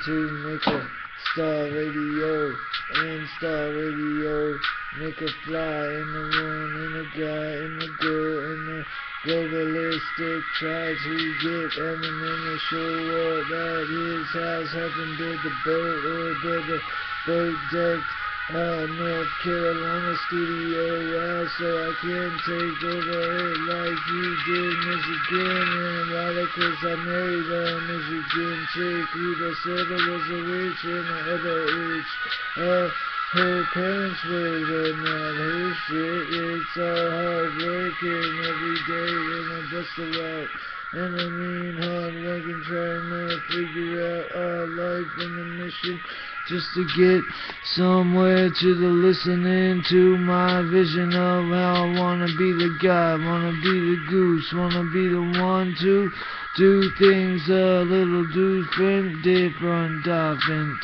listening to Nicholas J Radio, N-Star Radio. Make a fly in the room, in the guy, in the girl, in the globalistic try to get Eminem to show up at his house, helping build the boat or build the boat deck. North Carolina studio, wow, so I can take over it like you did, Michigan, and why that? 'Cause I married a Michigan chick who the other was a witch and the other witch. Her parents were not her shit. It's all hard working every day and I bust a lot. And I mean hard working, trying to figure out our life and the mission, just to get somewhere to the listening to my vision of how I wanna be the guy, wanna be the goose, wanna be the one to do things a little different.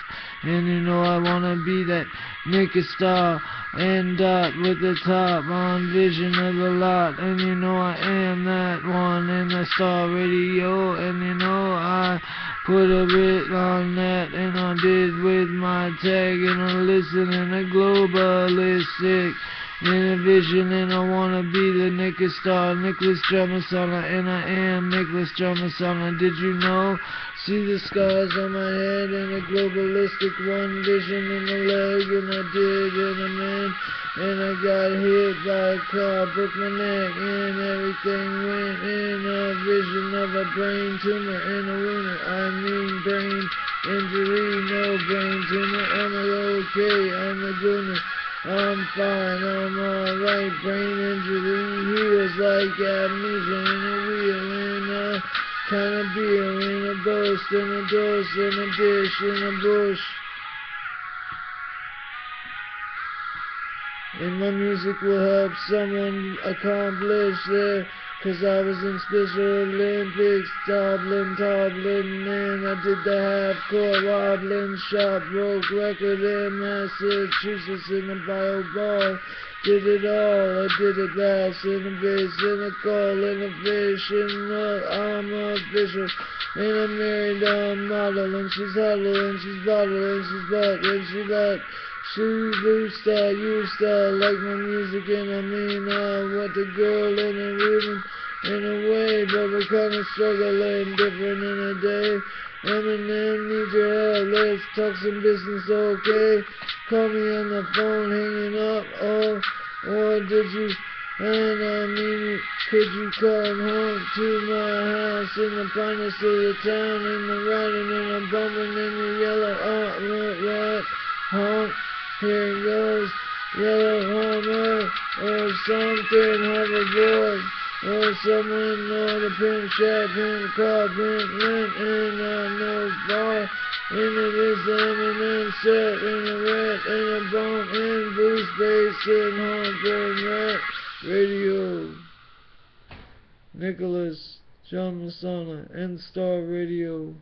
And you know I wanna be that Nicholas star and dot with the top on vision of the lot. And you know I am that one in the Star Radio. And you know I put a bit on that and I did with my tag, and I listen in a globalistic in a vision, and I wanna be the Nicholas Star, Nicholas J Messana, and I am Nicholas J Messana. Did you know? See the scars on my head and a globalistic one vision in the leg, and I did, and I man, and I got hit by a car, broke my neck, and everything went in a vision of a brain tumor in a winner. I mean brain injury, no brain tumor. I'm okay, I'm a gooner. I'm fine, I'm alright, brain injury heals like amnesia in a wheel, in a kind of beer, in a boast, in a dose, in a dish, in a bush. And my music will help someone accomplish their, 'cause I was in Special Olympics, toddling, and I did the half-court wobbling shot, broke record in Massachusetts in a bio ball. Did it all, I did it last, in a base, in a call, in a fish, in a, I'm a fisher, and I'm married a model, and she's huddle, and she's bottle, and she's butt, and she butt. She used to like my music, and I mean, I want the girl in a rhythm, in a way, but we're kind of struggling different in a day. Eminem, need your help, let's talk some business, okay? Call me on the phone, hanging up, oh, or did you, and I mean, could you come home to my house, in the finest of the town, in the riding, and I'm bumping in the yellow, oh, what, honk. Here goes yellow homo or something, hoverboard or someone on a pimp shack, pimp car, pimp rent, and I know bar. And it is Eminem set in a rat and a bone and boost bass and honk and rat radio. Nicholas J Messana, N-Star Radio.